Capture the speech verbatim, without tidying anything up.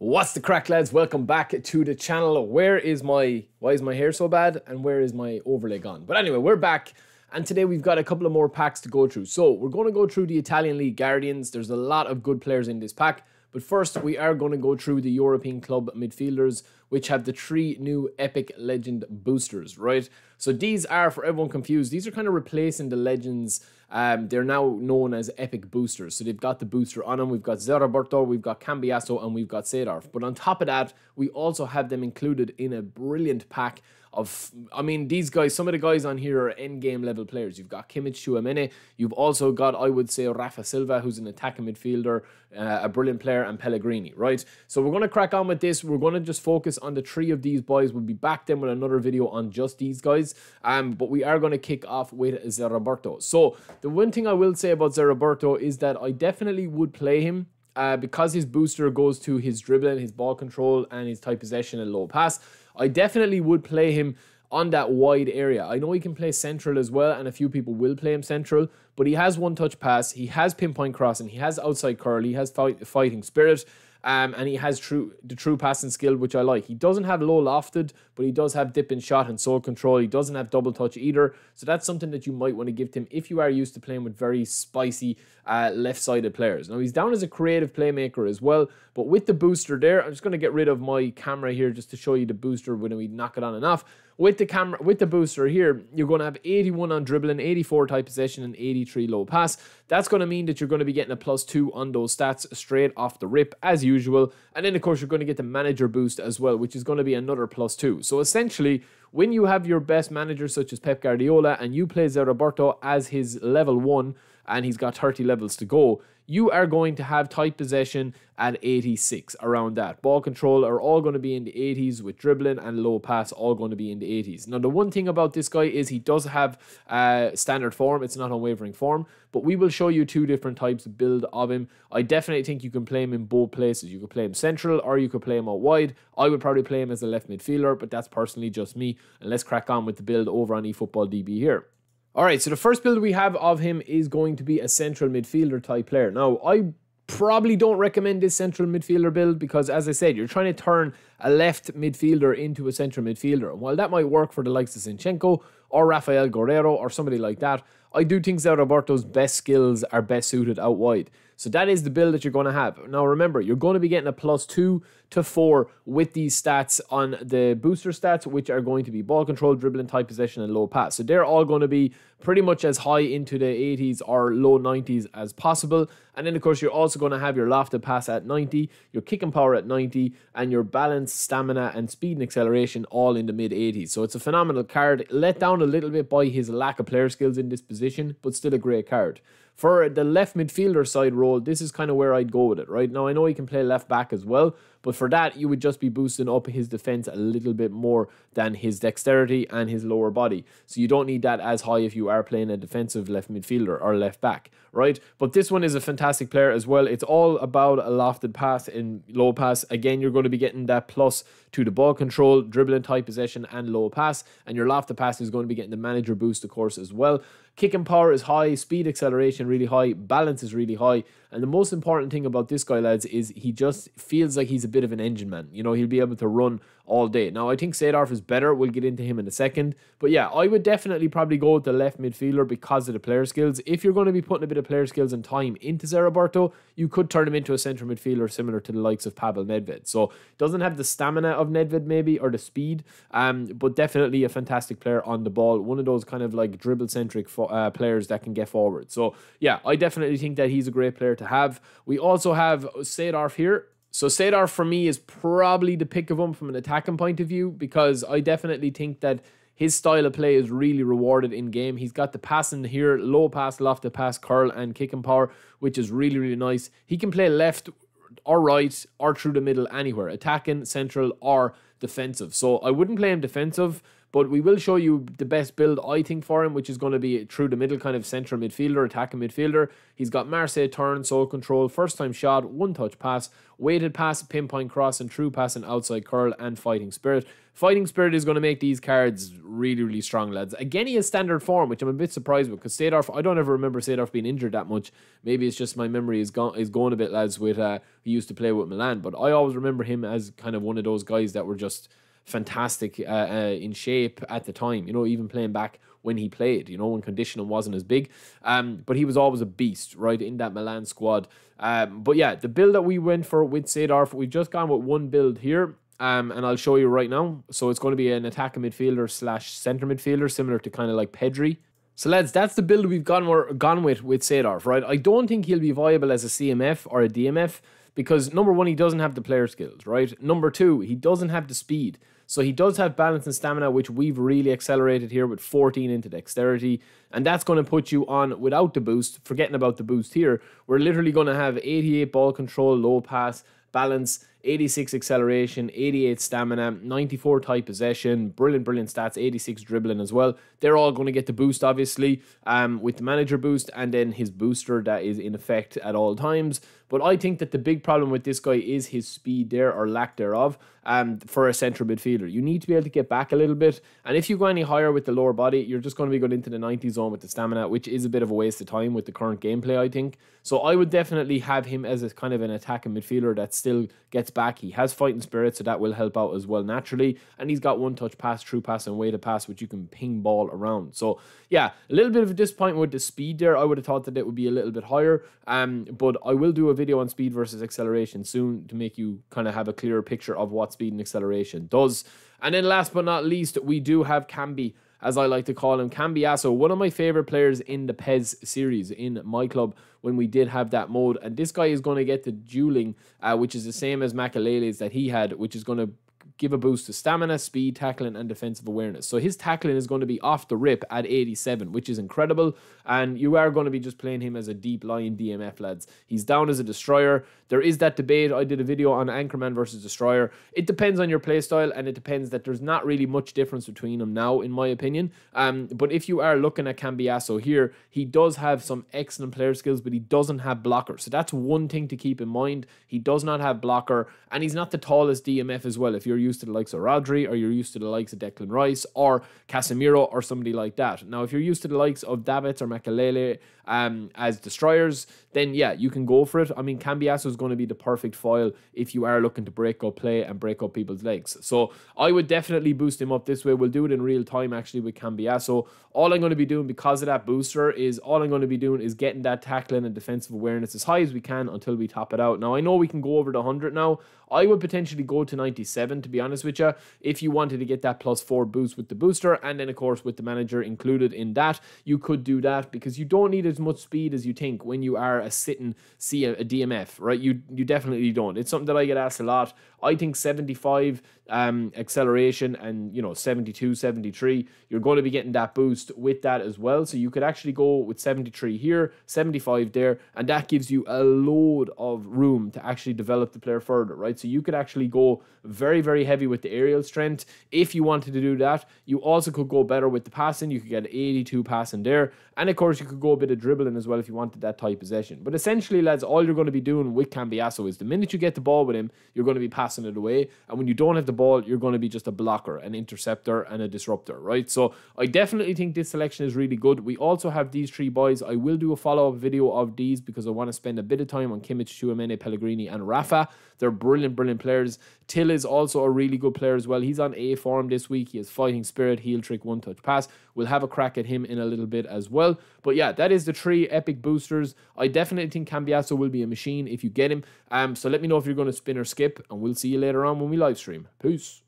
What's the crack, lads? Welcome back to the channel. Where is my, why is my hair so bad? And where is my overlay gone? But anyway, we're back. And today we've got a couple of more packs to go through. So we're going to go through the Italian League Guardians. There's a lot of good players in this pack. But first, we are going to go through the European club midfielders, which have the three new Epic Legend boosters, right? So these are, for everyone confused, these are kind of replacing the Legends. Um, they're now known as Epic Boosters. So they've got the booster on them. We've got Zé Roberto, we've got Cambiasso, and we've got Seedorf. But on top of that, we also have them included in a brilliant pack of, I mean, these guys, some of the guys on here are endgame level players. You've got Kimmich, Tchouaméni. You've also got, I would say, Rafa Silva, who's an attacking midfielder, uh, a brilliant player, and Pellegrini, right? So we're going to crack on with this. We're going to just focus on the three of these boys. We'll be back then with another video on just these guys. Um, but we are going to kick off with Zé Roberto. So the one thing I will say about Zé Roberto is that I definitely would play him. Uh, because his booster goes to his dribbling, his ball control, and his tight possession and low pass, I definitely would play him on that wide area. I know he can play central as well, and a few people will play him central, but he has one-touch pass, he has pinpoint crossing, he has outside curl, he has fight, fighting spirit, um, and he has true the true passing skill, which I like. He doesn't have low lofted, but he does have dip and shot and sole control. He doesn't have double touch either, so that's something that you might want to give to him if you are used to playing with very spicy Uh, left-sided players. Now, he's down as a creative playmaker as well, but with the booster there, I'm just going to get rid of my camera here just to show you the booster when we knock it on and off. With the camera, with the booster here, you're going to have eighty-one on dribbling, eighty-four tight possession, and eighty-three low pass. That's going to mean that you're going to be getting a plus two on those stats straight off the rip, as usual. And then, of course, you're going to get the manager boost as well, which is going to be another plus two. So, essentially, when you have your best manager, such as Pep Guardiola, and you play Zé Roberto as his level one, and he's got thirty levels to go, you are going to have tight possession at eighty-six, around that. Ball control are all going to be in the eighties, with dribbling and low pass all going to be in the eighties. Now, the one thing about this guy is he does have uh, standard form. It's not unwavering form, but we will show you two different types of build of him. I definitely think you can play him in both places. You could play him central or you could play him out wide. I would probably play him as a left midfielder, but that's personally just me. And let's crack on with the build over on eFootballDB here. Alright, so the first build we have of him is going to be a central midfielder type player. Now, I probably don't recommend this central midfielder build because, as I said, you're trying to turn a left midfielder into a central midfielder. And while that might work for the likes of Zinchenko or Rafael Guerrero or somebody like that, I do think Zé Roberto's best skills are best suited out wide. So that is the build that you're going to have. Now remember, you're going to be getting a plus two to four with these stats on the booster stats, which are going to be ball control, dribbling, tight possession, and low pass. So they're all going to be pretty much as high into the eighties or low nineties as possible. And then, of course, you're also going to have your lofted pass at ninety, your kicking power at ninety, and your balance, stamina, and speed and acceleration all in the mid-eighties. So it's a phenomenal card, let down a little bit by his lack of player skills in this position, but still a great card. For the left midfielder side role, this is kind of where I'd go with it, right? Now, I know he can play left back as well, but for that, you would just be boosting up his defense a little bit more than his dexterity and his lower body. So you don't need that as high if you are playing a defensive left midfielder or left back, right? But this one is a fantastic player as well. It's all about a lofted pass and low pass. Again, you're going to be getting that plus to the ball control, dribbling, tight possession, and low pass. And your lofted pass is going to be getting the manager boost, of course, as well. Kicking power is high, speed acceleration really high, balance is really high. And the most important thing about this guy, lads, is he just feels like he's a bit of an engine man. You know, he'll be able to run all day. Now, I think Seedorf is better. We'll get into him in a second. But yeah, I would definitely probably go with the left midfielder because of the player skills. If you're going to be putting a bit of player skills and time into Zé Roberto, you could turn him into a central midfielder similar to the likes of Pavel Nedved. So, doesn't have the stamina of Nedved maybe, or the speed, um, but definitely a fantastic player on the ball. One of those kind of like dribble-centric Uh, players that can get forward. So yeah, I definitely think that he's a great player to have. We also have Seedorf here. So Seedorf for me is probably the pick of him from an attacking point of view, because I definitely think that his style of play is really rewarded in game. He's got the passing here, low pass, lofted pass, curl, and kicking power, which is really, really nice. He can play left or right or through the middle anywhere, attacking, central, or defensive. So I wouldn't play him defensive, But we will show you the best build, I think, for him, which is going to be through the middle, kind of central midfielder, attacking midfielder. He's got Marseille turn, sole control, first-time shot, one-touch pass, weighted pass, pinpoint cross, and true pass, and outside curl, and fighting spirit. Fighting spirit is going to make these cards really, really strong, lads. Again, he has standard form, which I'm a bit surprised with, because Seedorf, I don't ever remember Seedorf being injured that much. Maybe it's just my memory is gone is going a bit, lads, with uh, he used to play with Milan. But I always remember him as kind of one of those guys that were just fantastic uh, uh, in shape at the time, you know, even playing back when he played, you know, when conditioning wasn't as big, um, but he was always a beast, right, in that Milan squad. Um, but yeah, the build that we went for with Seedorf, we've just gone with one build here, um, and I'll show you right now. So it's going to be an attacking midfielder slash centre midfielder, similar to kind of like Pedri. So lads, that's the build we've gone, or, gone with with Seedorf, right? I don't think he'll be viable as a C M F or a D M F because, number one, he doesn't have the player skills, right? Number two, he doesn't have the speed. So he does have balance and stamina, which we've really accelerated here with fourteen into dexterity. And that's going to put you on without the boost, forgetting about the boost here. We're literally going to have eighty-eight ball control, low pass, balance, eighty-six acceleration, eighty-eight stamina, ninety-four tight possession, brilliant, brilliant stats, eighty-six dribbling as well. They're all going to get the boost, obviously, um, with the manager boost and then his booster that is in effect at all times. But I think that the big problem with this guy is his speed there, or lack thereof, um, for a central midfielder. You need to be able to get back a little bit. And if you go any higher with the lower body, you're just going to be going into the ninety zone with the stamina, which is a bit of a waste of time with the current gameplay, I think. So I would definitely have him as a kind of an attacking midfielder that still gets back. He has fighting spirit, so that will help out as well naturally. And he's got one-touch pass, true pass, and weighted pass, which you can ping ball around. So yeah, a little bit of a disappointment with the speed there. I would have thought that it would be a little bit higher. Um, but I will do a video on speed versus acceleration soon to make you kind of have a clearer picture of what speed and acceleration does. And then last but not least, we do have Cambi, as I like to call him, Cambiasso, one of my favorite players in the P E S series in my club when we did have that mode. And this guy is going to get the dueling, uh, which is the same as Makalele's that he had, which is going to give a boost to stamina, speed, tackling, and defensive awareness. So his tackling is going to be off the rip at eighty-seven, which is incredible. And you are going to be just playing him as a deep lying D M F, lads. He's down as a destroyer. There is that debate. I did a video on Anchorman versus Destroyer. It depends on your playstyle, and it depends that there's not really much difference between them now, in my opinion. Um, but if you are looking at Cambiasso here, he does have some excellent player skills, but he doesn't have blocker. So that's one thing to keep in mind. He does not have blocker, and he's not the tallest D M F as well. If you're used to the likes of Rodri, or you're used to the likes of Declan Rice or Casemiro or somebody like that. Now, if you're used to the likes of Davids or Makalele um, as destroyers, then yeah, you can go for it. I mean, Cambiasso is going to be the perfect foil if you are looking to break up play and break up people's legs. So I would definitely boost him up this way. We'll do it in real time actually with Cambiasso. All I'm going to be doing because of that booster is all I'm going to be doing is getting that tackling and defensive awareness as high as we can until we top it out. Now, I know we can go over the one hundred now. I would potentially go to ninety-seven, to be honest with you, if you wanted to get that plus four boost with the booster, and then of course with the manager included in that, you could do that because you don't need as much speed as you think when you are a sitting see a D M F, right? You you definitely don't. It's something that I get asked a lot. I think seventy-five um, acceleration and, you know, seventy-two, seventy-three, you're going to be getting that boost with that as well. So you could actually go with seventy-three here, seventy-five there, and that gives you a load of room to actually develop the player further, right? So you could actually go very, very heavy with the aerial strength if you wanted to do that. You also could go better with the passing. You could get eighty-two passing there. And of course, you could go a bit of dribbling as well if you wanted that tight possession. But essentially, lads, all you're going to be doing with Cambiasso is the minute you get the ball with him, you're going to be passing it away, and when you don't have the ball, you're going to be just a blocker, an interceptor, and a disruptor, right? So I definitely think this selection is really good. We also have these three boys. I will do a follow-up video of these because I want to spend a bit of time on Kimmich, Tchouaméni, Pellegrini, and Rafa. They're brilliant, brilliant players. Till is also a really good player as well. He's on A form this week. He has fighting spirit, heel trick, one-touch pass. We'll have a crack at him in a little bit as well. But yeah, that is the three epic boosters. I definitely think Cambiasso will be a machine if you get him. Um, so let me know if you're going to spin or skip, and we'll see you later on when we live stream. Peace.